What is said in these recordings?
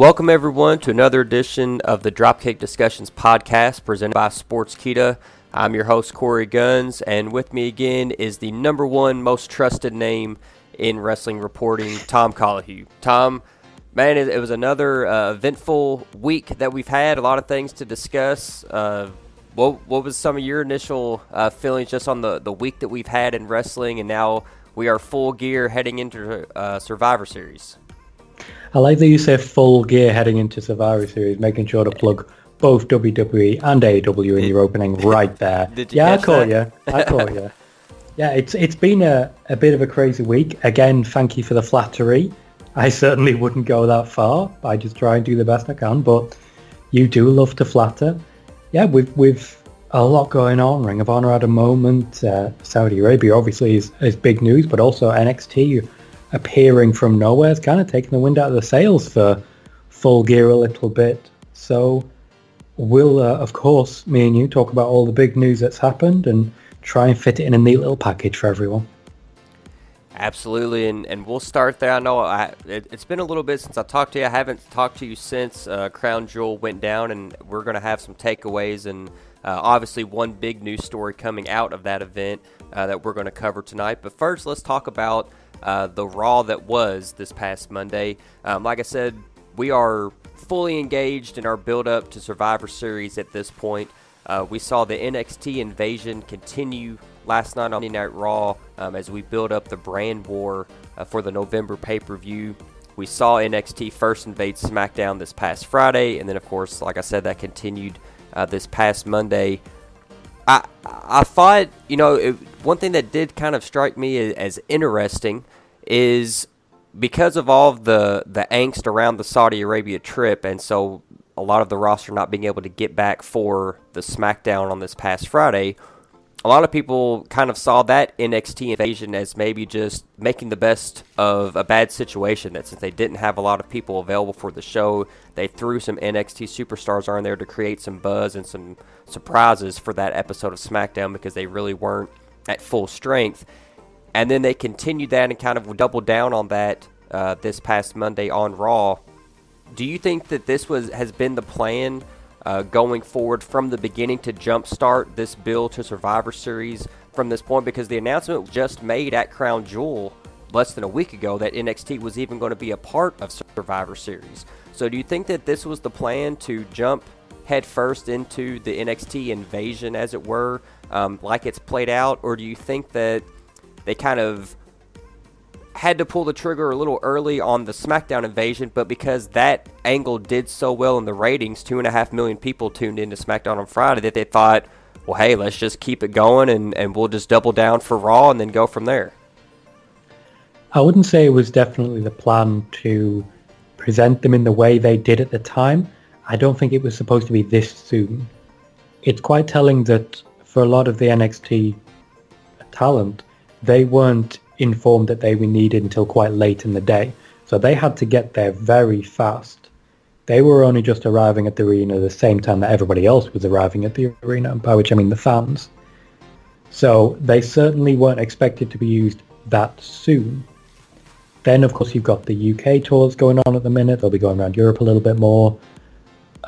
Welcome, everyone, to another edition of the Dropkick Discussions podcast presented by Sportskeeda. I'm your host, Korey Gunz, and with me again is the number one most trusted name in wrestling reporting, Tom Colohue. Tom, man, it was another eventful week that we've had, a lot of things to discuss. What was some of your initial feelings just on the week that we've had in wrestling, and now we are full gear heading into Survivor Series? I like that you say full gear heading into Survivor Series, making sure to plug both WWE and AEW in your opening right there. I caught you. Yeah, it's been a bit of a crazy week. Again, thank you for the flattery. I certainly wouldn't go that far. I just try and do the best I can, but you do love to flatter. Yeah, we've a lot going on. Ring of Honor had a moment. Saudi Arabia obviously is big news, but also NXT appearing from nowhere is kind of taking the wind out of the sails for Full Gear a little bit. So we'll, of course, me and you talk about all the big news that's happened and try and fit it in a neat little package for everyone. Absolutely, and we'll start there. I know it's been a little bit since I talked to you. I haven't talked to you since Crown Jewel went down, and we're going to have some takeaways and obviously one big news story coming out of that event that we're going to cover tonight. But first, let's talk about the Raw that was this past Monday. Like I said, we are fully engaged in our build-up to Survivor Series at this point. We saw the NXT invasion continue last night on Monday Night Raw as we build up the brand war for the November pay-per-view. We saw NXT first invade SmackDown this past Friday, and then, of course, like I said, that continued this past Monday. I thought, you know, one thing that did kind of strike me as interesting is because of all of the angst around the Saudi Arabia trip, and so a lot of the roster not being able to get back for the SmackDown on this past Friday, a lot of people kind of saw that NXT invasion as maybe just making the best of a bad situation, that since they didn't have a lot of people available for the show, they threw some NXT superstars on there to create some buzz and some surprises for that episode of SmackDown because they really weren't at full strength. And then they continued that and kind of doubled down on that this past Monday on Raw. Do you think that this has been the plan going forward from the beginning to jumpstart this build to Survivor Series from this point? Because the announcement was just made at Crown Jewel less than a week ago that NXT was even going to be a part of Survivor Series. So do you think that this was the plan to jump headfirst into the NXT invasion, as it were, like it's played out? Or do you think that they kind of had to pull the trigger a little early on the SmackDown invasion, but because that angle did so well in the ratings, 2.5 million people tuned into SmackDown on Friday, that they thought, well, hey, let's just keep it going and we'll just double down for Raw and then go from there? I wouldn't say it was definitely the plan to present them in the way they did at the time. I don't think it was supposed to be this soon. It's quite telling that for a lot of the NXT talent, they weren't informed that they were needed until quite late in the day. So they had to get there very fast. They were only just arriving at the arena the same time that everybody else was arriving at the arena, by which I mean the fans. So they certainly weren't expected to be used that soon. Then, of course, you've got the UK tours going on at the minute. They'll be going around Europe a little bit more.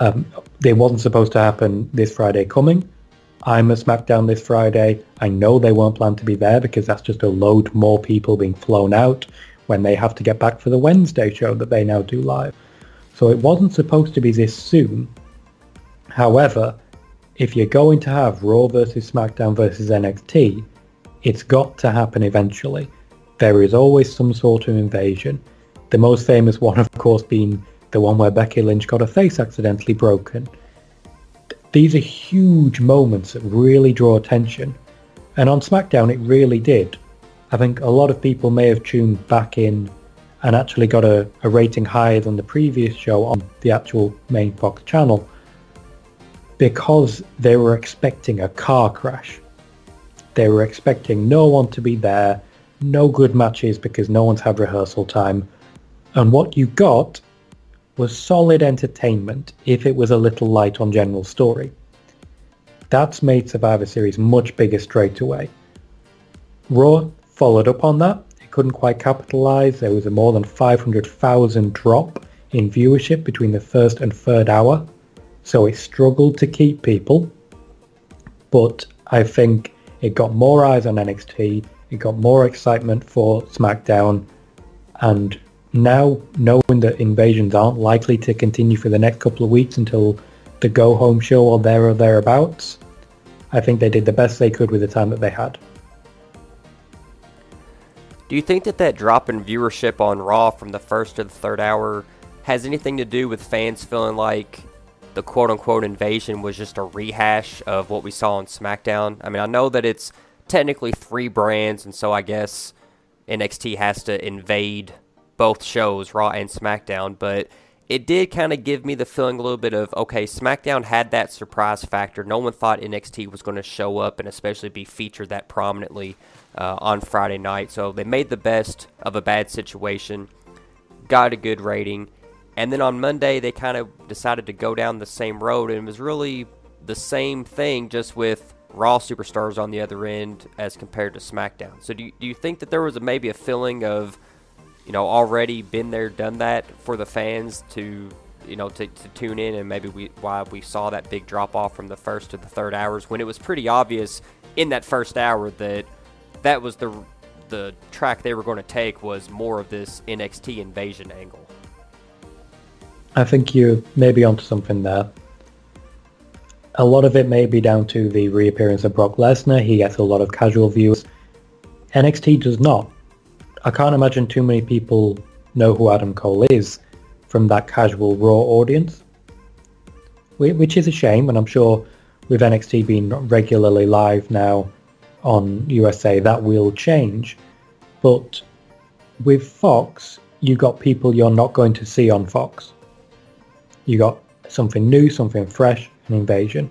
It wasn't supposed to happen this Friday coming. I'm at SmackDown this Friday. I know they weren't planned to be there because that's just a load more people being flown out when they have to get back for the Wednesday show that they now do live. So it wasn't supposed to be this soon. However, if you're going to have Raw versus SmackDown versus NXT, it's got to happen eventually. There is always some sort of invasion. The most famous one, of course, being the one where Becky Lynch got her face accidentally broken. These are huge moments that really draw attention. And on SmackDown, it really did. I think a lot of people may have tuned back in and actually got a rating higher than the previous show on the actual main Fox channel because they were expecting a car crash. They were expecting no one to be there, no good matches because no one's had rehearsal time. And what you got was solid entertainment if it was a little light on general story. That's made Survivor Series much bigger straight away. Raw followed up on that. It couldn't quite capitalize. There was a more than 500,000 drop in viewership between the first and third hour, so it struggled to keep people. But I think it got more eyes on NXT, it got more excitement for SmackDown, and now knowing that invasions aren't likely to continue for the next couple of weeks until the go-home show or there or thereabouts, I think they did the best they could with the time that they had. Do you think that that drop in viewership on Raw from the first to the third hour has anything to do with fans feeling like the quote-unquote invasion was just a rehash of what we saw on SmackDown? I mean, I know that it's technically three brands, and so I guess NXT has to invade both shows, Raw and SmackDown, but it did kind of give me the feeling a little bit of, okay, SmackDown had that surprise factor. No one thought NXT was going to show up and especially be featured that prominently on Friday night. So they made the best of a bad situation, got a good rating. And then on Monday, they kind of decided to go down the same road. And it was really the same thing, just with Raw superstars on the other end as compared to SmackDown. So do you think that there was maybe a feeling of, you know, already been there, done that for the fans to, you know, to tune in, and maybe why we saw that big drop-off from the first to the third hours when it was pretty obvious in that first hour that that was the track they were going to take, was more of this NXT invasion angle? I think you may be onto something there. A lot of it may be down to the reappearance of Brock Lesnar. He gets a lot of casual viewers. NXT does not. I can't imagine too many people know who Adam Cole is from that casual Raw audience, which is a shame. And I'm sure with NXT being regularly live now on USA, that will change. But with Fox, you got people you're not going to see on Fox. You got something new, something fresh, an invasion.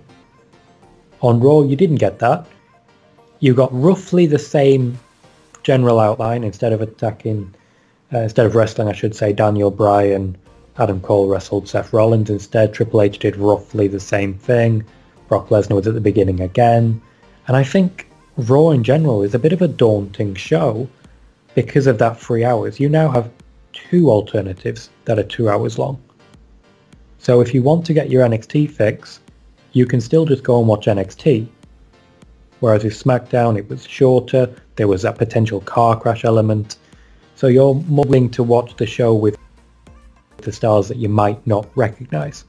On Raw, you didn't get that. You got roughly the same general outline. Instead of wrestling, I should say, Daniel Bryan, Adam Cole wrestled Seth Rollins instead. Triple H did roughly the same thing. Brock Lesnar was at the beginning again. And I think Raw in general is a bit of a daunting show because of that 3 hours. You now have two alternatives that are 2 hours long. So if you want to get your NXT fix, you can still just go and watch NXT. Whereas with SmackDown, it was shorter. There was that potential car crash element. So you're more willing to watch the show with the stars that you might not recognize.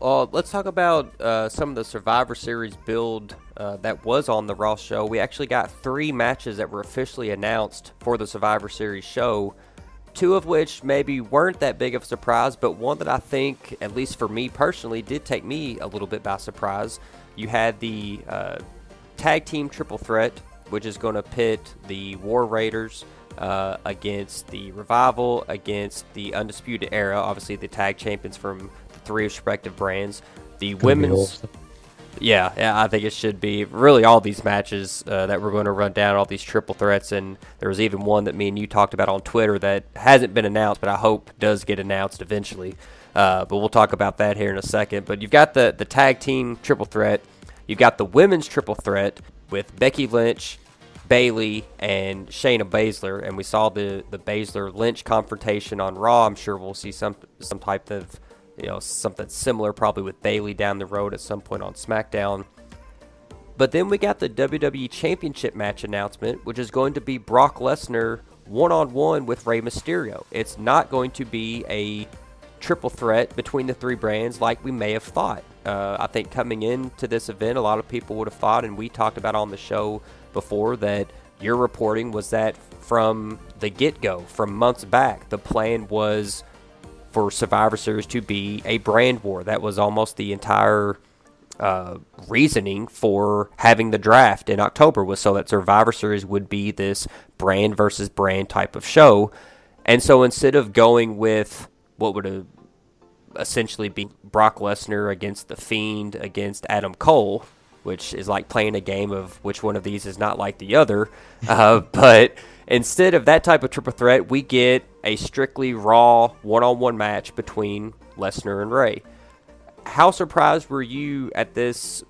Let's talk about some of the Survivor Series build that was on the Raw show. We actually got three matches that were officially announced for the Survivor Series show, two of which maybe weren't that big of a surprise, but one that I think, at least for me personally, did take me a little bit by surprise. You had the Tag Team Triple Threat, which is going to pit the War Raiders against the Revival, against the Undisputed Era, obviously the tag champions from the three respective brands. The women's... Yeah, I think it should be. Really, all these matches that we're going to run down, all these triple threats, and there was even one that me and you talked about on Twitter that hasn't been announced, but I hope does get announced eventually. But we'll talk about that here in a second. But you've got the Tag Team Triple Threat. You've got the Women's Triple Threat with Becky Lynch, Bayley, and Shayna Baszler. And we saw the Baszler-Lynch confrontation on Raw. I'm sure we'll see some type of, you know, something similar probably with Bayley down the road at some point on SmackDown. But then we got the WWE Championship match announcement, which is going to be Brock Lesnar one-on-one with Rey Mysterio. It's not going to be a triple threat between the three brands like we may have thought. I think coming into this event, a lot of people would have thought, and we talked about on the show before, that your reporting was that from the get-go, from months back, the plan was for Survivor Series to be a brand war. That was almost the entire reasoning for having the draft in October, was so that Survivor Series would be this brand versus brand type of show. And so instead of going with what would have essentially be Brock Lesnar against The Fiend against Adam Cole, which is like playing a game of which one of these is not like the other, but instead of that type of triple threat, we get a strictly Raw one-on-one match between Lesnar and Rey. How surprised were you at this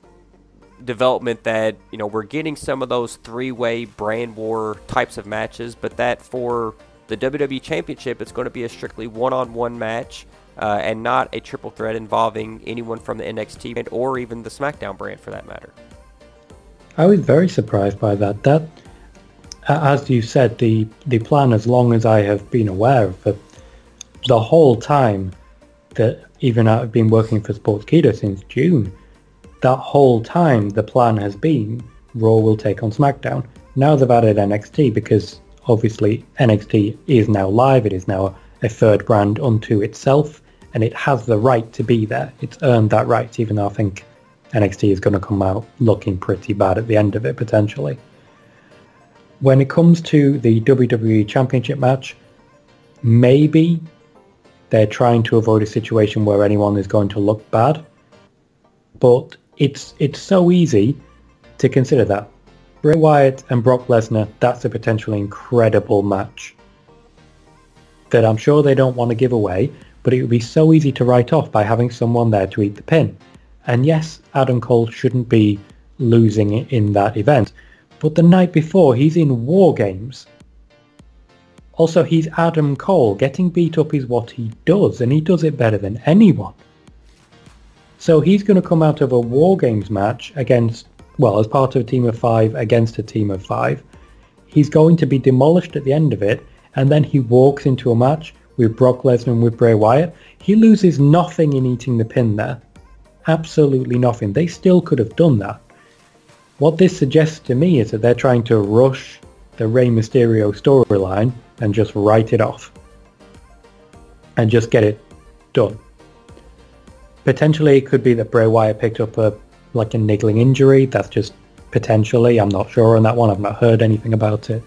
development that, you know, we're getting some of those three-way brand war types of matches, but that for the WWE Championship, it's going to be a strictly one-on-one match and not a triple threat involving anyone from the NXT brand or even the SmackDown brand for that matter. I was very surprised by that. That, as you said, the plan, as long as I have been aware of it, the whole time that even I've been working for Sportskeeda since June, that whole time the plan has been Raw will take on SmackDown. Now they've added NXT because obviously NXT is now live. It is now a third brand unto itself, and it has the right to be there. It's earned that right, even though I think NXT is going to come out looking pretty bad at the end of it, potentially. When it comes to the WWE Championship match, maybe they're trying to avoid a situation where anyone is going to look bad, but it's so easy to consider that. Bray Wyatt and Brock Lesnar, that's a potentially incredible match that I'm sure they don't want to give away, but it would be so easy to write off by having someone there to eat the pin. And yes, Adam Cole shouldn't be losing in that event, but the night before he's in War Games. Also, he's Adam Cole. Getting beat up is what he does, and he does it better than anyone. So he's going to come out of a War Games match against, well, as part of a team of five against a team of five. He's going to be demolished at the end of it, and then he walks into a match with Brock Lesnar and with Bray Wyatt. He loses nothing in eating the pin there. Absolutely nothing. They still could have done that. What this suggests to me is that they're trying to rush the Rey Mysterio storyline and just write it off and just get it done. Potentially it could be that Bray Wyatt picked up a niggling injury. That's just potentially, I'm not sure on that one, I've not heard anything about it,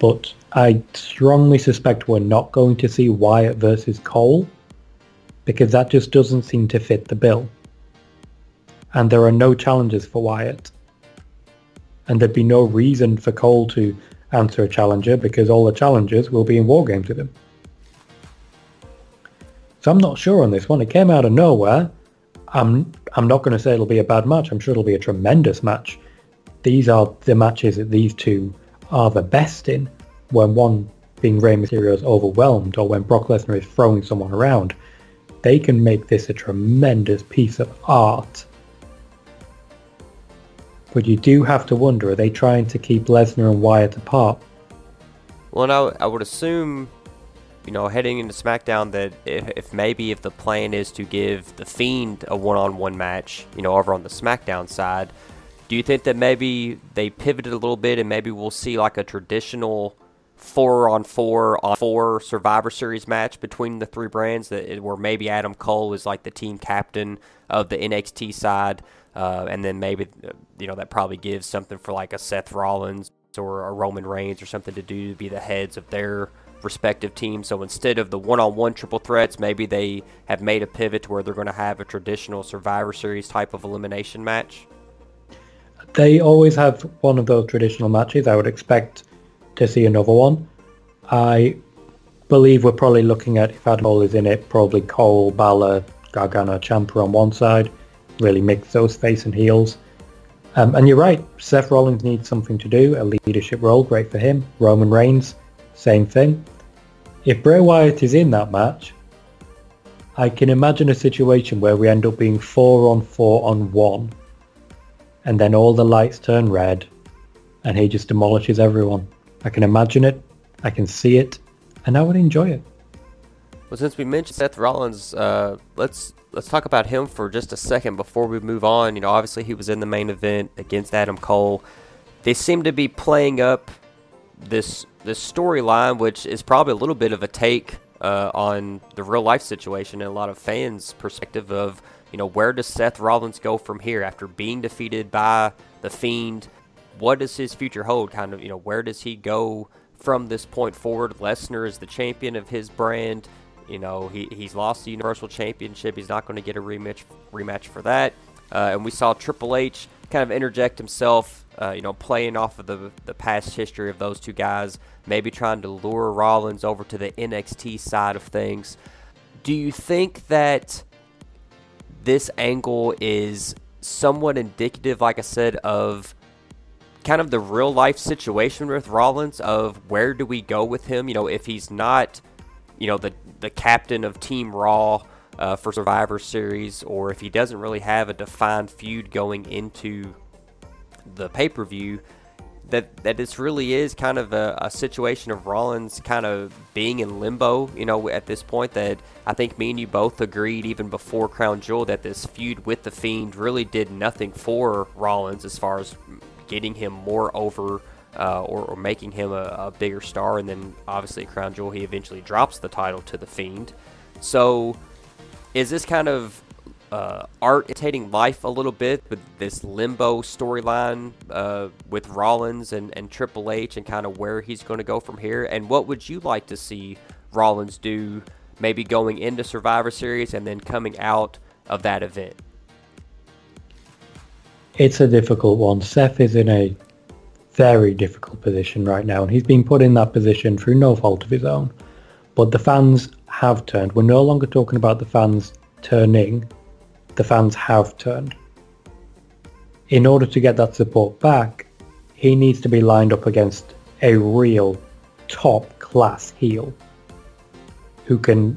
but I strongly suspect we're not going to see Wyatt versus Cole, because that just doesn't seem to fit the bill, and there are no challenges for Wyatt, and there'd be no reason for Cole to answer a challenger because all the challengers will be in War Games with him. So I'm not sure on this one. It came out of nowhere. I'm not going to say it'll be a bad match. I'm sure it'll be a tremendous match. These are the matches that these two are the best in, when one being Rey Mysterio is overwhelmed or when Brock Lesnar is throwing someone around. They can make this a tremendous piece of art. But you do have to wonder, are they trying to keep Lesnar and Wyatt apart? Well, no, I would assume, you know, heading into SmackDown, that if the plan is to give The Fiend a one-on-one match, you know, over on the SmackDown side, do you think that maybe they pivoted a little bit and maybe we'll see like a traditional 4-on-4 Survivor Series match between the three brands, that where maybe Adam Cole is like the team captain of the NXT side, and then maybe, you know, that probably gives something for like a Seth Rollins or a Roman Reigns or something to do to be the heads of their respective teams. So instead of the one-on-one triple threats, maybe they have made a pivot to where they're going to have a traditional Survivor Series type of elimination match. They always have one of those traditional matches. I would expect to see another one. I believe we're probably looking at, if Adam Cole is in it, probably Cole, Balor, Gargano, Ciampa on one side. Really mix those face and heels. And you're right, Seth Rollins needs something to do, a leadership role, great for him. Roman Reigns, same thing. If Bray Wyatt is in that match, I can imagine a situation where we end up being 4-on-4-on-1, and then all the lights turn red and he just demolishes everyone. I can imagine it, I can see it, and I would enjoy it. Well, since we mentioned Seth Rollins, let's talk about him for just a second before we move on. You know, obviously he was in the main event against Adam Cole. They seem to be playing up this storyline, which is probably a little bit of a take on the real life situation and a lot of fans' perspective of, you know, where does Seth Rollins go from here after being defeated by The Fiend? What does his future hold? Kind of, you know, where does he go from this point forward? Lesnar is the champion of his brand. You know, he's lost the Universal Championship. He's not going to get a rematch for that. And we saw Triple H kind of interject himself, you know, playing off of the past history of those two guys, maybe trying to lure Rollins over to the NXT side of things. Do you think that this angle is somewhat indicative, like I said, of kind of the real life situation with Rollins of where do we go with him, you know, if he's not, you know, the captain of Team Raw for Survivor Series, or if he doesn't really have a defined feud going into the pay-per-view, that this really is kind of a situation of Rollins kind of being in limbo, you know, at this point. That I think me and you both agreed even before Crown Jewel that this feud with The Fiend really did nothing for Rollins as far as getting him more over or making him a bigger star. And then obviously Crown Jewel, he eventually drops the title to The Fiend. So is this kind of art imitating life a little bit with this limbo storyline with Rollins and Triple H, and kind of where he's going to go from here? And what would you like to see Rollins do maybe going into Survivor Series and then coming out of that event? It's a difficult one. Seth is in a very difficult position right now, and he's been put in that position through no fault of his own. But the fans have turned. We're no longer talking about the fans turning. The fans have turned. In order to get that support back, he needs to be lined up against a real top class heel who can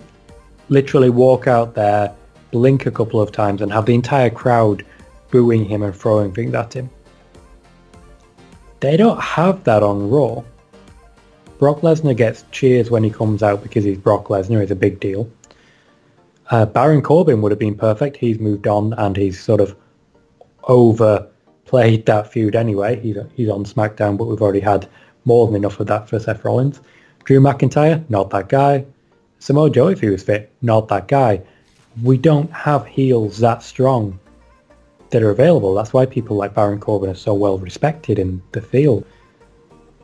literally walk out there, blink a couple of times, and have the entire crowd booing him and throwing things at him. They don't have that on Raw. Brock Lesnar gets cheers when he comes out because he's Brock Lesnar. It's a big deal. Baron Corbin would have been perfect. He's moved on and he's sort of overplayed that feud anyway. He's on SmackDown, but we've already had more than enough of that for Seth Rollins. Drew McIntyre, not that guy. Samoa Joe, if he was fit, not that guy. We don't have heels that strong that are available. That's why people like Baron Corbin are so well respected in the field.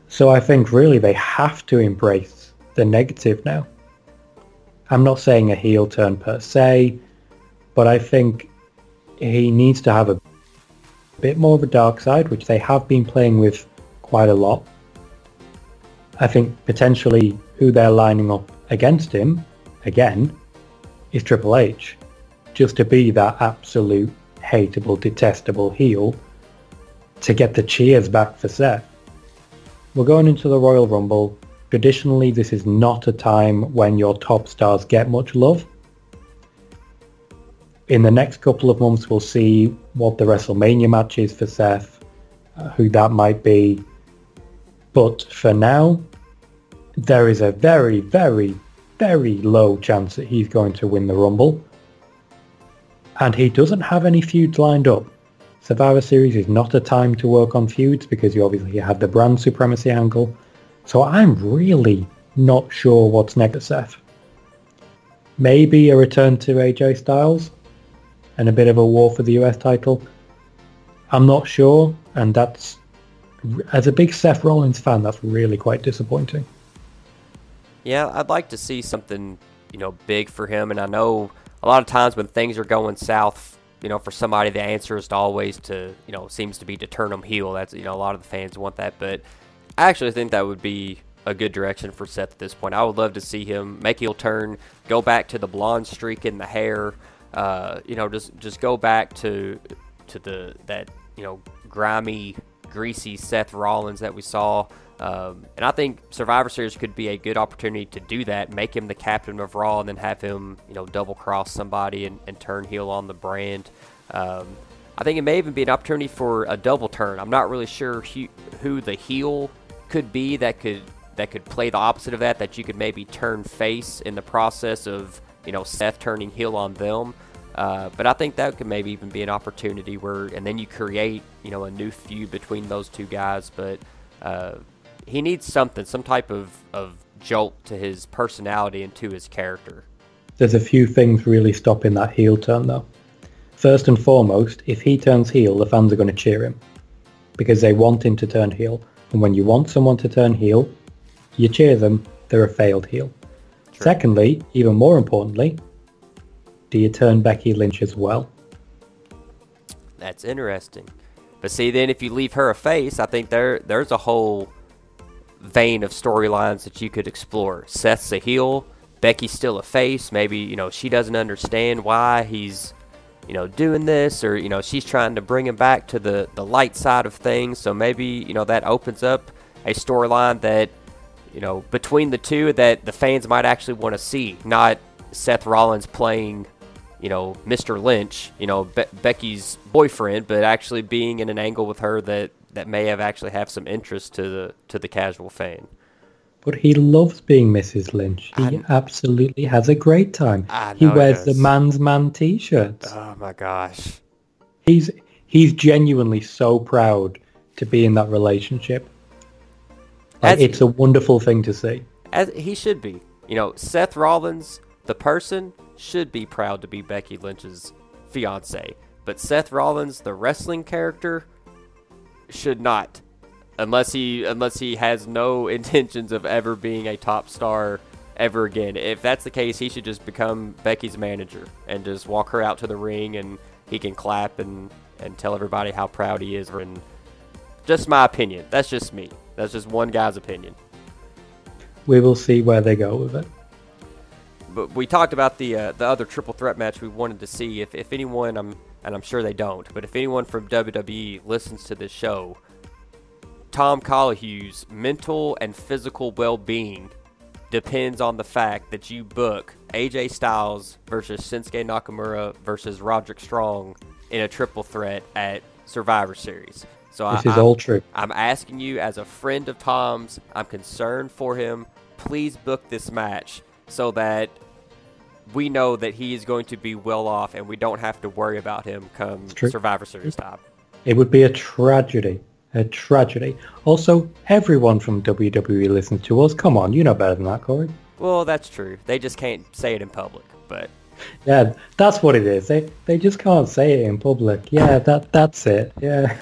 So I think really they have to embrace the negative now. I'm not saying a heel turn per se, but I think he needs to have a bit more of a dark side, which they have been playing with quite a lot. I think potentially who they're lining up against him, again, is Triple H, just to be that absolute hateable, detestable heel to get the cheers back for Seth. We're going into the Royal Rumble. Traditionally, this is not a time when your top stars get much love. In the next couple of months, we'll see what the WrestleMania match is for Seth, who that might be. But for now, there is a very, very, very low chance that he's going to win the Rumble. And he doesn't have any feuds lined up. Survivor Series is not a time to work on feuds because you obviously have the brand supremacy angle. So I'm really not sure what's next for Seth. Maybe a return to AJ Styles and a bit of a war for the US title. I'm not sure, and that's, as a big Seth Rollins fan, that's really quite disappointing. Yeah, I'd like to see something, you know, big for him, and I know a lot of times when things are going south, you know, for somebody, the answer is to always to, you know, seems to be to turn them heel. That's, you know, a lot of the fans want that, but I actually think that would be a good direction for Seth at this point. I would love to see him make heel turn, go back to the blonde streak in the hair, you know, just go back to the that, you know, grimy, greasy Seth Rollins that we saw. And I think Survivor Series could be a good opportunity to do that, make him the captain of Raw, and then have him, you know, double cross somebody and turn heel on the brand. I think it may even be an opportunity for a double turn. I'm not really sure who the heel could be that could play the opposite of that you could maybe turn face in the process of, you know, Seth turning heel on them. But I think that could maybe even be an opportunity where, and then you create, you know, a new feud between those two guys. But he needs something, some type of jolt to his personality and to his character. There's a few things really stopping that heel turn, though. First and foremost, if he turns heel, the fans are going to cheer him because they want him to turn heel. And when you want someone to turn heel, you cheer them, they're a failed heel. True. Secondly, even more importantly, do you turn Becky Lynch as well? That's interesting. But see, then if you leave her a face, I think there's a whole vein of storylines that you could explore. Seth's a heel, Becky's still a face. Maybe, you know, she doesn't understand why he's you know, doing this, or, you know, she's trying to bring him back to the light side of things. So maybe, you know, that opens up a storyline that, you know, between the two that the fans might actually want to see, not Seth Rollins playing, you know, Mr. Lynch, you know, Becky's boyfriend, but actually being in an angle with her that may have actually have some interest to the casual fan. But he loves being Mrs. Lynch. He absolutely has a great time. He wears the man's man t-shirts. Oh my gosh. He's genuinely so proud to be in that relationship. Like, it's a wonderful thing to see. As he should be. You know, Seth Rollins, the person, should be proud to be Becky Lynch's fiance. But Seth Rollins, the wrestling character, should not. Unless he has no intentions of ever being a top star ever again. If that's the case, he should just become Becky's manager and just walk her out to the ring, and he can clap and tell everybody how proud he is. And just my opinion. That's just me. That's just one guy's opinion. We will see where they go with it. But we talked about the other triple threat match we wanted to see. If anyone, I'm sure they don't, but if anyone from WWE listens to this show, Tom Colohue's mental and physical well-being depends on the fact that you book AJ Styles versus Shinsuke Nakamura versus Roderick Strong in a triple threat at Survivor Series. So this is all true. I'm asking you as a friend of Tom's, I'm concerned for him, please book this match so that we know that he is going to be well off and we don't have to worry about him come Survivor Series time. It would be a tragedy. A tragedy. Also, everyone from WWE listens to us. Come on, you know better than that, Korey. Well, that's true. They just can't say it in public, but... Yeah, that's what it is. They just can't say it in public. Yeah, that's it. Yeah.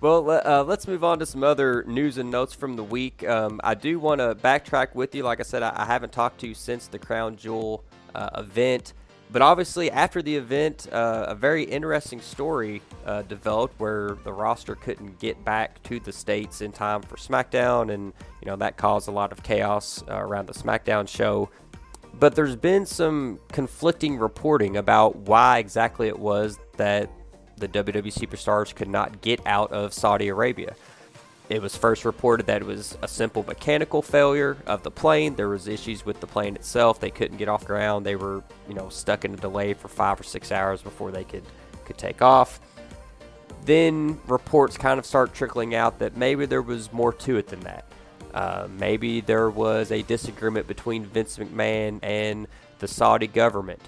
Well, let's move on to some other news and notes from the week. I do want to backtrack with you. Like I said, I haven't talked to you since the Crown Jewel event. But obviously, after the event, a very interesting story developed where the roster couldn't get back to the States in time for SmackDown, and you know that caused a lot of chaos around the SmackDown show. But there's been some conflicting reporting about why exactly it was that the WWE superstars could not get out of Saudi Arabia. It was first reported that it was a simple mechanical failure of the plane. There was issues with the plane itself. They couldn't get off ground. They were, you know, stuck in a delay for 5 or 6 hours before they could take off. Then reports kind of start trickling out that maybe there was more to it than that. Maybe there was a disagreement between Vince McMahon and the Saudi government.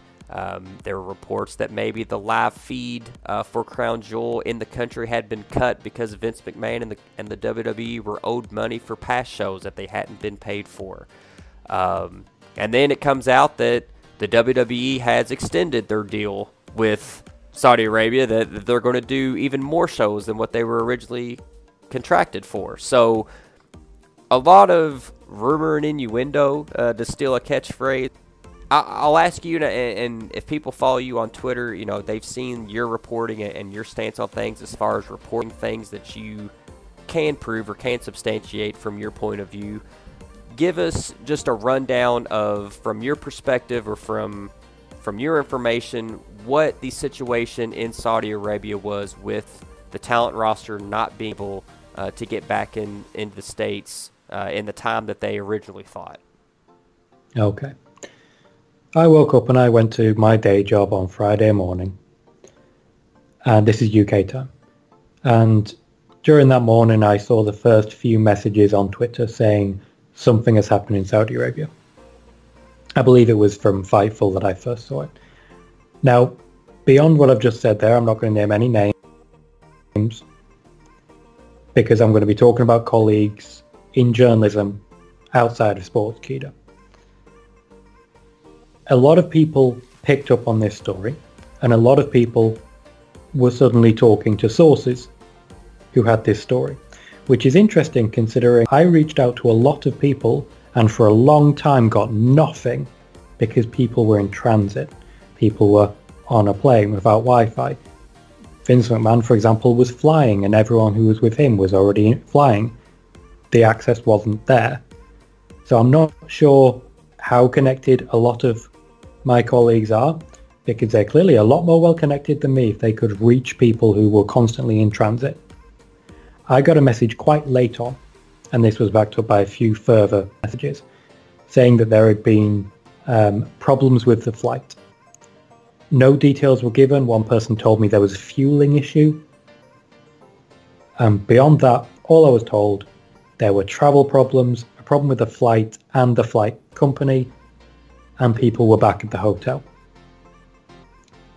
There were reports that maybe the live feed for Crown Jewel in the country had been cut because Vince McMahon and the WWE were owed money for past shows that they hadn't been paid for. And then it comes out that the WWE has extended their deal with Saudi Arabia, that they're going to do even more shows than what they were originally contracted for. So a lot of rumor and innuendo, to steal a catchphrase. I'll ask you, and if people follow you on Twitter, you know, they've seen your reporting and your stance on things as far as reporting things that you can prove or can substantiate from your point of view. Give us just a rundown of, from your perspective or from your information, what the situation in Saudi Arabia was with the talent roster not being able to get back into the States in the time that they originally thought. Okay. I woke up and I went to my day job on Friday morning, and this is UK time, and during that morning I saw the first few messages on Twitter saying something has happened in Saudi Arabia. I believe it was from Fightful that I first saw it. Now, beyond what I've just said there, I'm not going to name any names because I'm going to be talking about colleagues in journalism outside of Sportskeeda. A lot of people picked up on this story, and a lot of people were suddenly talking to sources who had this story, which is interesting considering I reached out to a lot of people and for a long time got nothing because people were in transit. People were on a plane without Wi-Fi. Vince McMahon, for example, was flying, and everyone who was with him was already flying. The access wasn't there. So I'm not sure how connected a lot of my colleagues are, because they're clearly a lot more well-connected than me if they could reach people who were constantly in transit. I got a message quite late on, and this was backed up by a few further messages, saying that there had been problems with the flight. No details were given. One person told me there was a fueling issue. Beyond that, all I was told, there were travel problems, a problem with the flight and the flight company, and people were back at the hotel.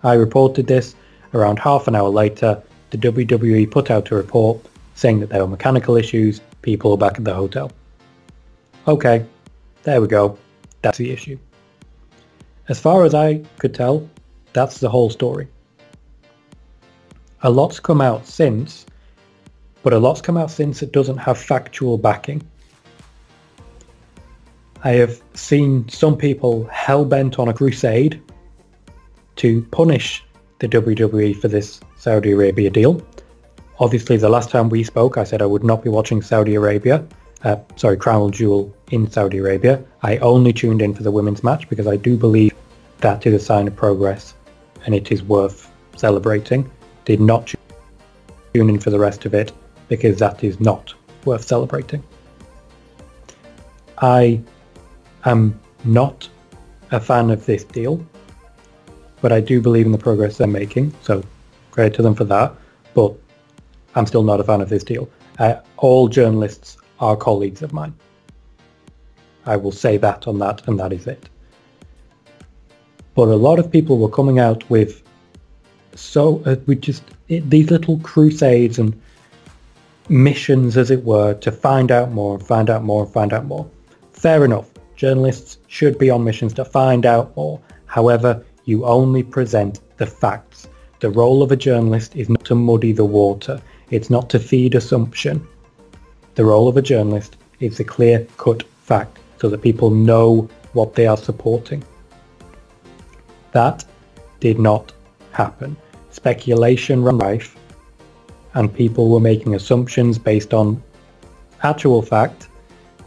I reported this. Around half an hour later, the WWE put out a report saying that there were mechanical issues, people were back at the hotel. Okay, there we go. That's the issue. As far as I could tell, that's the whole story. A lot's come out since, but a lot's come out since that doesn't have factual backing. I have seen some people hell-bent on a crusade to punish the WWE for this Saudi Arabia deal. Obviously, the last time we spoke, I said I would not be watching Crown Jewel in Saudi Arabia. I only tuned in for the women's match because I do believe that is a sign of progress and it is worth celebrating. Did not tune in for the rest of it because that is not worth celebrating. I'm not a fan of this deal, but I do believe in the progress they're making, so credit to them for that, but I'm still not a fan of this deal. All journalists are colleagues of mine. I will say that on that, and that is it. But a lot of people were coming out with these little crusades and missions, as it were, to find out more, find out more, find out more. Fair enough. Journalists should be on missions to find out more. However, you only present the facts. The role of a journalist is not to muddy the water. It's not to feed assumption. The role of a journalist is a clear-cut fact so that people know what they are supporting. That did not happen. Speculation ran rife, and people were making assumptions based on actual fact.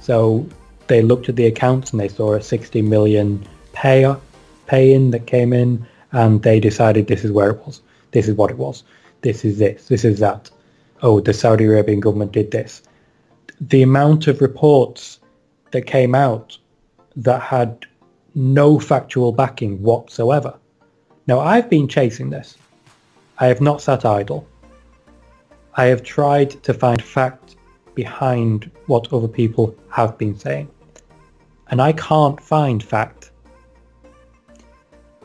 So they looked at the accounts and they saw a 60 million pay-in that came in, and they decided this is where it was. This is what it was. This is this. This is that. Oh, the Saudi Arabian government did this. The amount of reports that came out that had no factual backing whatsoever. Now, I've been chasing this. I have not sat idle. I have tried to find fact behind what other people have been saying, and I can't find fact.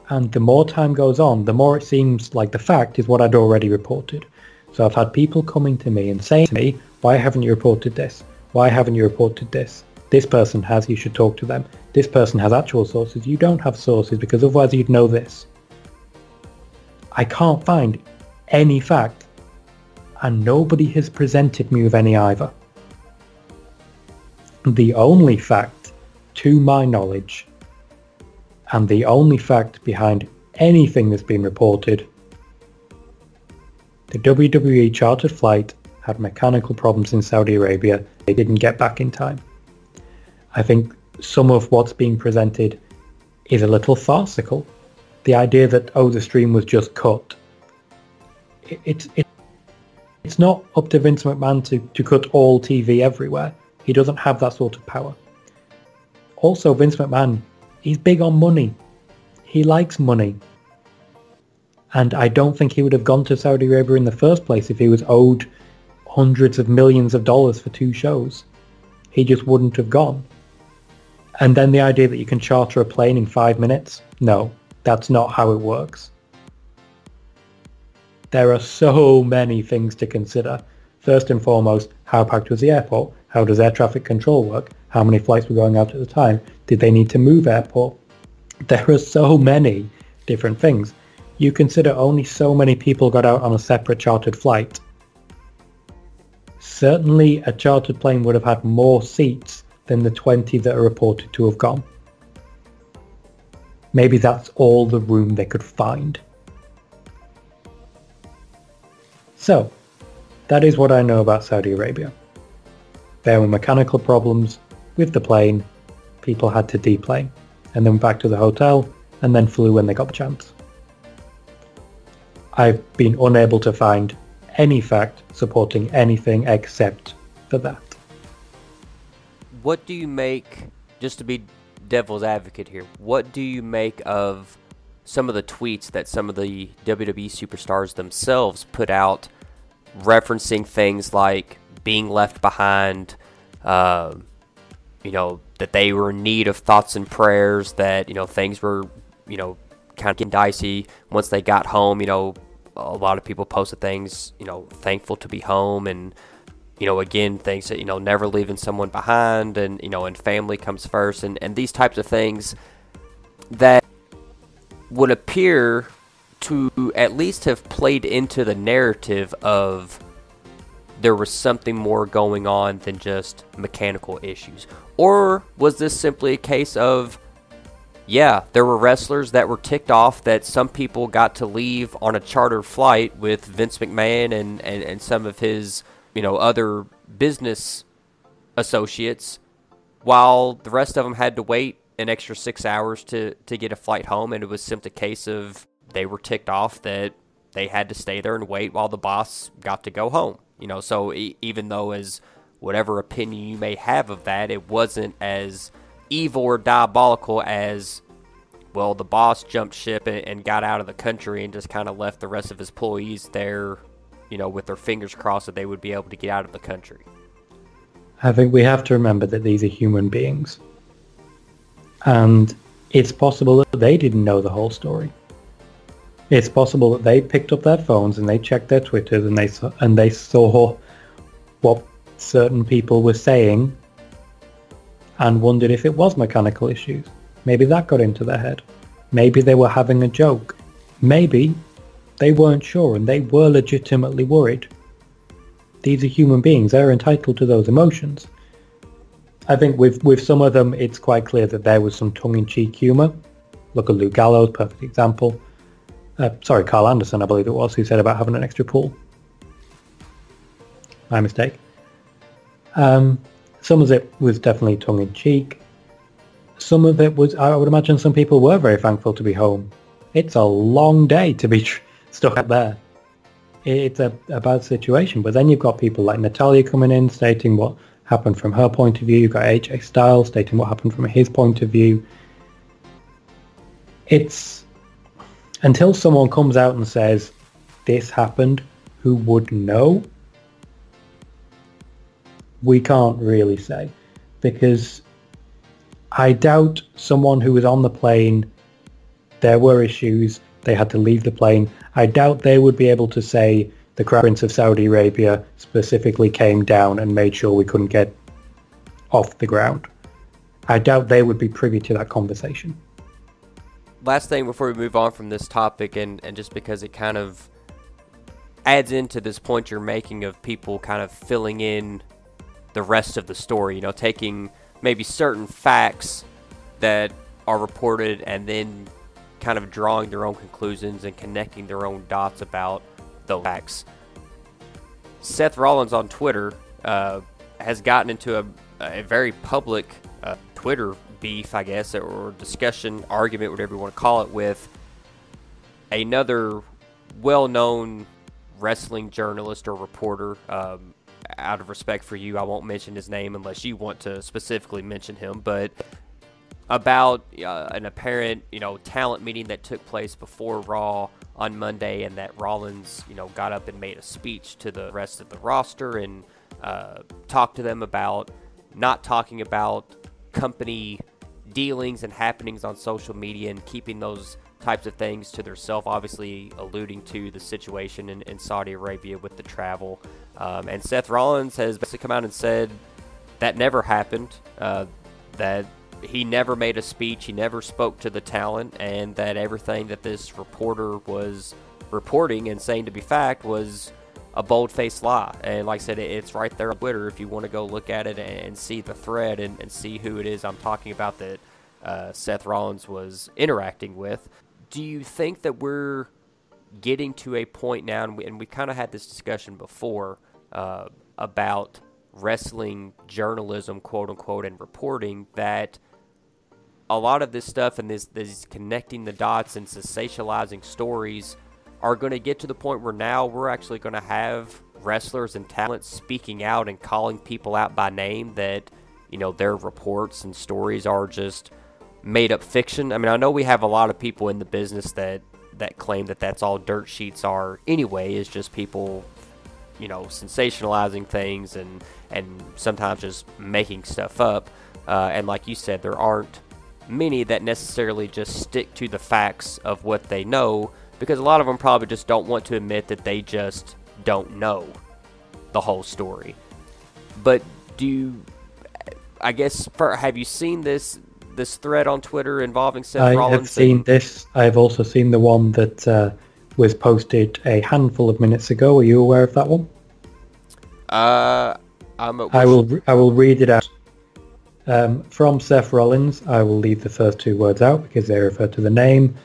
And the more time goes on, the more it seems like the fact is what I'd already reported. So I've had people coming to me and saying to me, why haven't you reported this? Why haven't you reported this? This person has, you should talk to them. This person has actual sources. You don't have sources because otherwise you'd know this. I can't find any fact, and nobody has presented me with any either. The only fact, to my knowledge, and the only fact behind anything that's been reported, the WWE chartered flight had mechanical problems in Saudi Arabia. They didn't get back in time. I think some of what's being presented is a little farcical. The idea that, oh, the stream was just cut. It's not up to Vince McMahon to cut all TV everywhere. He doesn't have that sort of power. Also, Vince McMahon, he's big on money. He likes money. And I don't think he would have gone to Saudi Arabia in the first place if he was owed hundreds of millions of dollars for two shows. He just wouldn't have gone. And then the idea that you can charter a plane in 5 minutes? No, that's not how it works. There are so many things to consider. First and foremost, how packed was the airport? How does air traffic control work? How many flights were going out at the time? Did they need to move airport? There are so many different things. You consider only so many people got out on a separate chartered flight. Certainly a chartered plane would have had more seats than the 20 that are reported to have gone. Maybe that's all the room they could find. So, that is what I know about Saudi Arabia. There were mechanical problems with the plane. People had to deplane, and then back to the hotel, and then flew when they got the chance. I've been unable to find any fact supporting anything except for that. What do you make, just to be devil's advocate here, what do you make of some of the tweets that some of the WWE superstars themselves put out referencing things like being left behind, you know, that they were in need of thoughts and prayers, that, you know, things were, you know, kind of getting dicey once they got home. You know, a lot of people posted things, you know, thankful to be home, and, you know, again, things that, you know, never leaving someone behind, and, you know, and family comes first, and these types of things that would appear to at least have played into the narrative of there was something more going on than just mechanical issues. Or was this simply a case of, yeah, there were wrestlers that were ticked off that some people got to leave on a chartered flight with Vince McMahon and some of his, you know, other business associates, while the rest of them had to wait an extra 6 hours to get a flight home, and it was simply a case of they were ticked off that they had to stay there and wait while the boss got to go home. You know, so even though, as whatever opinion you may have of that, it wasn't as evil or diabolical as, well, the boss jumped ship and got out of the country and just kind of left the rest of his employees there, you know, with their fingers crossed that they would be able to get out of the country. I think we have to remember that these are human beings, and it's possible that they didn't know the whole story. It's possible that they picked up their phones and they checked their Twitters and they saw what certain people were saying and wondered if it was mechanical issues. Maybe that got into their head. Maybe they were having a joke. Maybe they weren't sure and they were legitimately worried. These are human beings. They're entitled to those emotions. I think with some of them, it's quite clear that there was some tongue-in-cheek humour. Look at Lou Gallows, perfect example. Sorry, Carl Anderson, I believe it was, who said about having an extra pool. My mistake. Some of it was definitely tongue-in-cheek. Some of it was, I would imagine some people were very thankful to be home. It's a long day to be stuck out there. It's a bad situation. But then you've got people like Natalia coming in, stating what happened from her point of view. You've got AJ Styles stating what happened from his point of view. It's... until someone comes out and says, this happened, who would know? We can't really say, because I doubt someone who was on the plane, there were issues, they had to leave the plane. I doubt they would be able to say the Crown Prince of Saudi Arabia specifically came down and made sure we couldn't get off the ground. I doubt they would be privy to that conversation. Last thing before we move on from this topic, and just because it kind of adds into this point you're making of people kind of filling in the rest of the story, you know, taking maybe certain facts that are reported and then kind of drawing their own conclusions and connecting their own dots about those facts. Seth Rollins on Twitter has gotten into a very public Twitter beef, I guess, or discussion, argument, whatever you want to call it, with another well-known wrestling journalist or reporter. Out of respect for you, I won't mention his name unless you want to specifically mention him, but about an apparent, you know, talent meeting that took place before Raw on Monday, and that Rollins, you know, got up and made a speech to the rest of the roster and talked to them about not talking about company dealings and happenings on social media and keeping those types of things to themselves, obviously alluding to the situation in Saudi Arabia with the travel. And Seth Rollins has basically come out and said that never happened, that he never made a speech, he never spoke to the talent, and that everything that this reporter was reporting and saying to be fact was a bold-faced lie. And like I said, it's right there on Twitter if you want to go look at it and see the thread and see who it is I'm talking about that Seth Rollins was interacting with. Do you think that we're getting to a point now, and we kind of had this discussion before about wrestling journalism, quote-unquote, and reporting, that a lot of this stuff and this connecting the dots and sensationalizing stories are going to get to the point where now we're actually going to have wrestlers and talent speaking out and calling people out by name that, you know, their reports and stories are just made-up fiction. I mean, I know we have a lot of people in the business that claim that that's all dirt sheets are anyway, is just people, you know, sensationalizing things and sometimes just making stuff up. And like you said, there aren't many that necessarily just stick to the facts of what they know, because a lot of them probably just don't want to admit that they just don't know the whole story. But do you, I guess, have you seen this thread on Twitter involving Seth Rollins? I have seen this. I've also seen the one that was posted a handful of minutes ago. Are you aware of that one? I will read it out. From Seth Rollins, I will leave the first two words out because they refer to the name.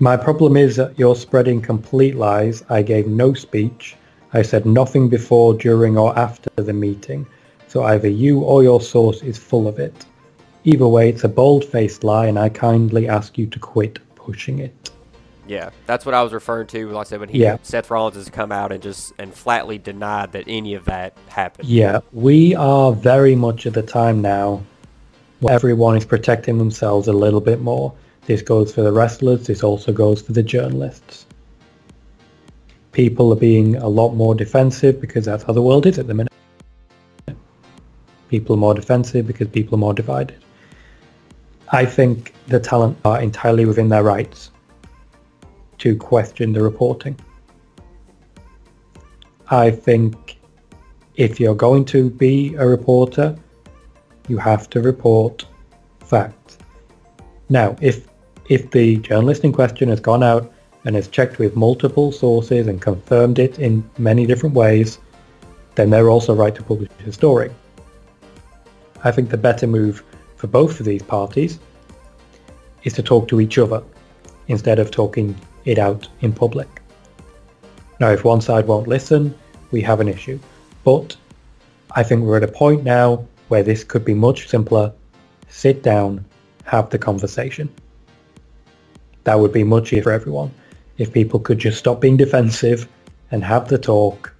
My problem is that you're spreading complete lies. I gave no speech. I said nothing before, during, or after the meeting. So either you or your source is full of it. Either way, it's a bold-faced lie, and I kindly ask you to quit pushing it. Yeah, that's what I was referring to. Like I said, when Seth Rollins has come out and just flatly denied that any of that happened. Yeah, we are very much at the time now where everyone is protecting themselves a little bit more. This goes for the wrestlers. This also goes for the journalists. People are being a lot more defensive because that's how the world is at the minute. People are more defensive because people are more divided. I think the talent are entirely within their rights to question the reporting. I think if you're going to be a reporter, you have to report facts. Now, if the journalist in question has gone out and has checked with multiple sources and confirmed it in many different ways, then they're also right to publish a story. I think the better move for both of these parties is to talk to each other instead of talking it out in public. Now, if one side won't listen, we have an issue. But I think we're at a point now where this could be much simpler. Sit down, have the conversation. That would be much easier for everyone. If people could just stop being defensive and have the talk,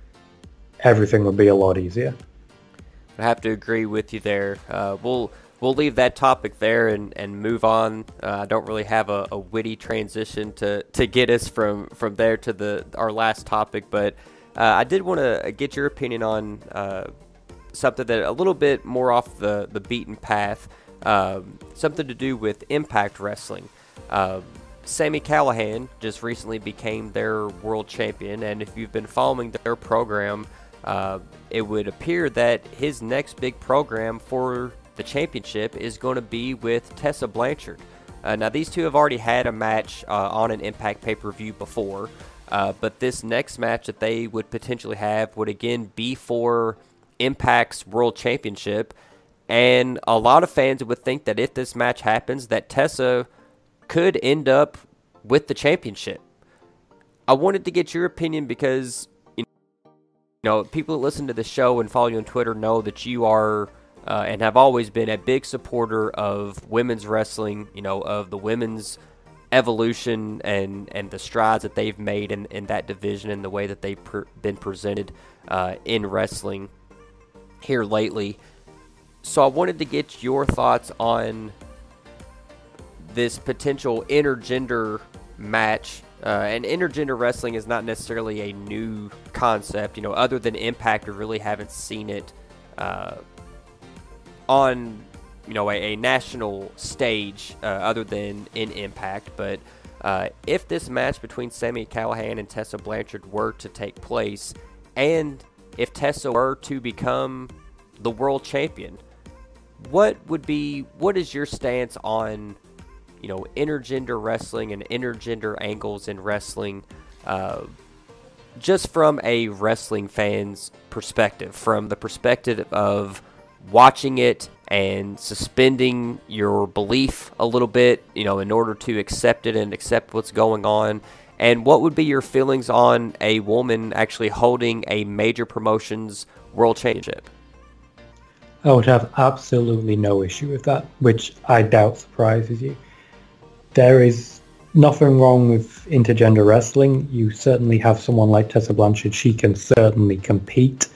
everything would be a lot easier. I have to agree with you there. We'll leave that topic there and move on. I don't really have a witty transition to get us from there to our last topic, but I did want to get your opinion on something that a little bit more off the beaten path, something to do with Impact Wrestling. Sami Callihan just recently became their world champion, and if you've been following their program, it would appear that his next big program for the championship is going to be with Tessa Blanchard. Now, these two have already had a match on an Impact pay-per-view before, but this next match that they would potentially have would again be for Impact's World Championship, and a lot of fans would think that if this match happens, that Tessa could end up with the championship. I wanted to get your opinion because, you know, people that listen to the show and follow you on Twitter know that you are and have always been a big supporter of women's wrestling, you know, of the women's evolution and the strides that they've made in that division and the way that they've been presented in wrestling here lately. So I wanted to get your thoughts on this potential intergender match. And intergender wrestling is not necessarily a new concept, you know, other than Impact, we really haven't seen it on, you know, a national stage other than in Impact. But if this match between Sami Callihan and Tessa Blanchard were to take place, and if Tessa were to become the world champion, what is your stance on, you know, intergender wrestling and intergender angles in wrestling, just from a wrestling fan's perspective, from the perspective of watching it and suspending your belief a little bit, you know, in order to accept it and accept what's going on? And what would be your feelings on a woman actually holding a major promotion's world championship? I would have absolutely no issue with that, which I doubt surprises you. There is nothing wrong with intergender wrestling. You certainly have someone like Tessa Blanchard. She can certainly compete.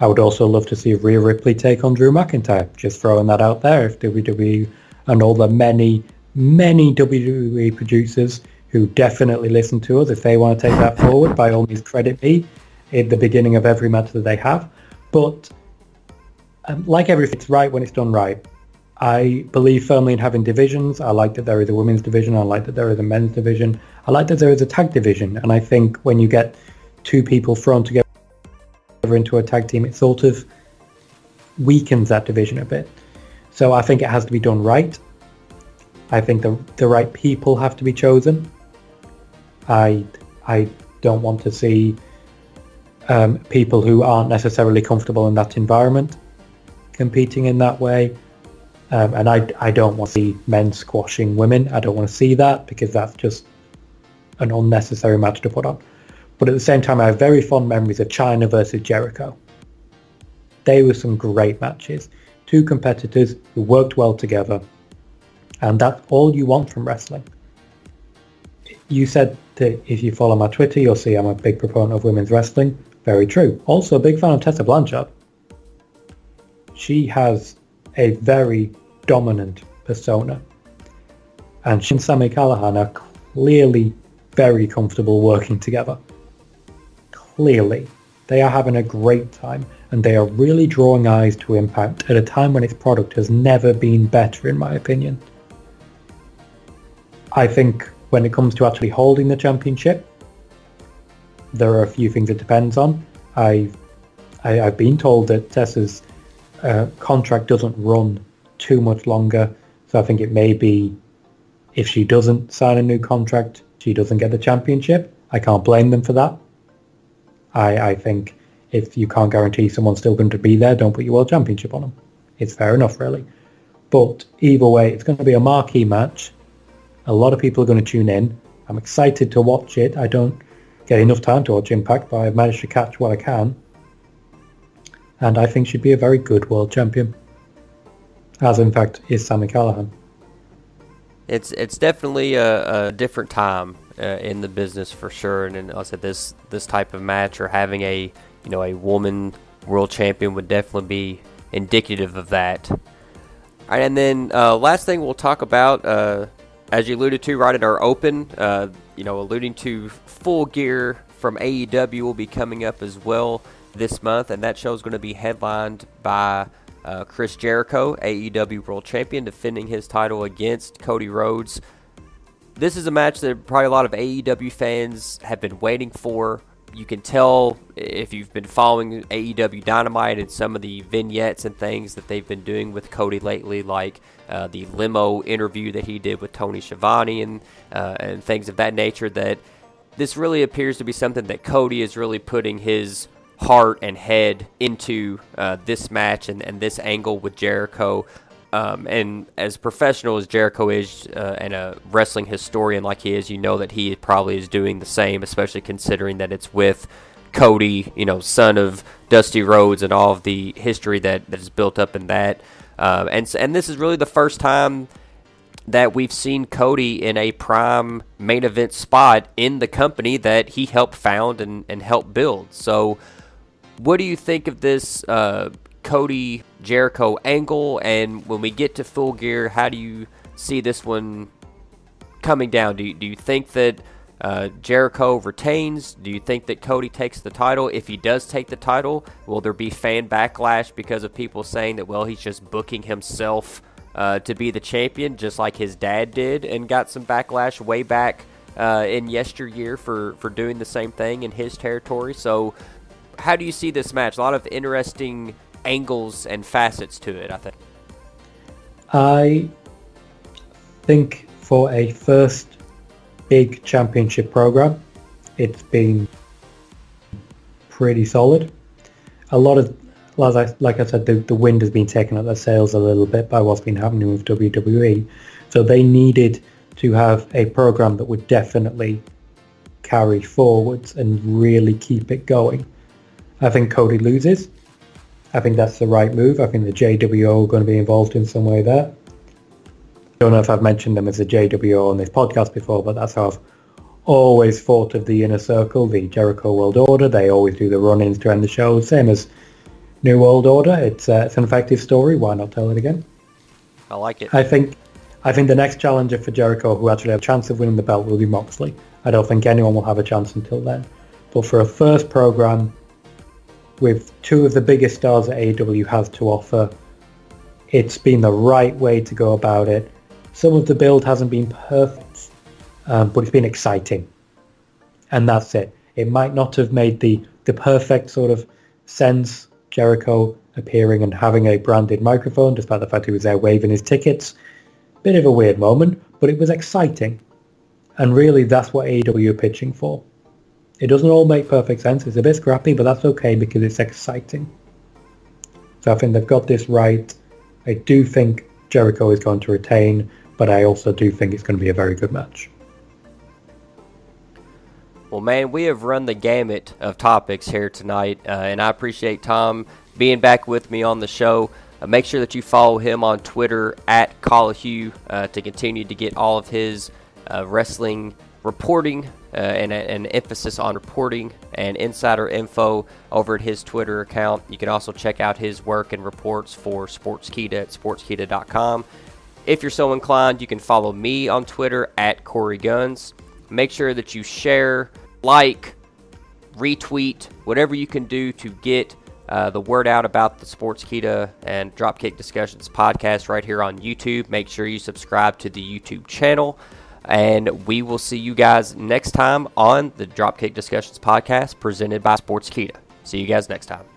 I would also love to see Rhea Ripley take on Drew McIntyre. Just throwing that out there. If WWE and all the many WWE producers who definitely listen to us, if they want to take that forward, by all means credit me at the beginning of every match that they have. But like everything, it's right when it's done right. I believe firmly in having divisions. I like that there is a women's division. I like that there is a men's division. I like that there is a tag division. And I think when you get two people thrown together into a tag team, it sort of weakens that division a bit. So I think it has to be done right. I think the right people have to be chosen. I don't want to see people who aren't necessarily comfortable in that environment competing in that way. And I don't want to see men squashing women. I don't want to see that, because that's just an unnecessary match to put on. But at the same time, I have very fond memories of China versus Jericho. They were some great matches. Two competitors who worked well together. And that's all you want from wrestling. You said that if you follow my Twitter, you'll see I'm a big proponent of women's wrestling. Very true. Also a big fan of Tessa Blanchard. She has a very dominant persona. And she and Sami Callihan are clearly very comfortable working together. Clearly, they are having a great time, and they are really drawing eyes to Impact at a time when its product has never been better, in my opinion. I think when it comes to actually holding the championship, there are a few things it depends on. I've been told that Tessa's contract doesn't run too much longer, so I think it may be if she doesn't sign a new contract, she doesn't get the championship. I can't blame them for that. I think if you can't guarantee someone's still going to be there, don't put your world championship on them. It's fair enough, really. But either way, it's going to be a marquee match. A lot of people are going to tune in. I'm excited to watch it. I don't get enough time to watch Impact, but I've managed to catch what I can. And I think she'd be a very good world champion. As, in fact, is Sami Callihan. It's definitely a different time in the business for sure, and I said this type of match, or having a woman world champion, would definitely be indicative of that. All right, and then last thing we'll talk about, as you alluded to right at our open, alluding to Full Gear from AEW will be coming up as well this month, and that show is going to be headlined by Chris Jericho, AEW World Champion, defending his title against Cody Rhodes. This is a match that probably a lot of AEW fans have been waiting for. You can tell if you've been following AEW Dynamite and some of the vignettes and things that they've been doing with Cody lately, like the limo interview that he did with Tony Schiavone and things of that nature, that this really appears to be something that Cody is really putting his heart and head into this match and this angle with Jericho. And as professional as Jericho is and a wrestling historian like he is, you know that he probably is doing the same, especially considering that it's with Cody, son of Dusty Rhodes, and all of the history that is built up in that. And this is really the first time that we've seen Cody in a prime main event spot in the company that he helped found and helped build. So what do you think of this Cody Jericho angle, and when we get to Full Gear, how do you see this one coming down? Do you think that Jericho retains? Do you think that Cody takes the title? If he does take the title, will there be fan backlash because of people saying that, well, he's just booking himself to be the champion, just like his dad did and got some backlash way back in yesteryear for doing the same thing in his territory? So how do you see this match? A lot of interesting angles and facets to it, I think. I think for a first big championship program, it's been pretty solid. A lot of, like I said, the wind has been taken at their sails a little bit by what's been happening with WWE. So they needed to have a program that would definitely carry forwards and really keep it going. I think Cody loses. I think that's the right move. I think the JWO are going to be involved in some way there. Don't know if I've mentioned them as a JWO on this podcast before, but that's how I've always thought of the Inner Circle, the Jericho World Order. They always do the run-ins to end the show, same as New World Order. It's an effective story. Why not tell it again? I like it. I think the next challenger for Jericho who actually have a chance of winning the belt will be Moxley. I don't think anyone will have a chance until then. But for a first program with two of the biggest stars that AEW has to offer, it's been the right way to go about it. Some of the build hasn't been perfect, but it's been exciting. And that's it. It might not have made the perfect sort of sense, Jericho appearing and having a branded microphone, despite the fact he was there waving his tickets. Bit of a weird moment, but it was exciting. And really, that's what AEW are pitching for. It doesn't all make perfect sense. It's a bit scrappy, but that's okay because it's exciting. So I think they've got this right. I do think Jericho is going to retain, but I also do think it's going to be a very good match. Well, man, we have run the gamut of topics here tonight, and I appreciate Tom being back with me on the show. Make sure that you follow him on Twitter at Colohue to continue to get all of his wrestling reporting and an emphasis on reporting and insider info over at his Twitter account. You can also check out his work and reports for Sportskeeda at sportskeeda.com. If you're so inclined, you can follow me on Twitter at Korey Gunz. Make sure that you share, like, retweet, whatever you can do to get the word out about the Sportskeeda and Dropkick Discussions podcast right here on YouTube. Make sure you subscribe to the YouTube channel. And we will see you guys next time on the Dropkick Discussions podcast presented by Sportskeeda. See you guys next time.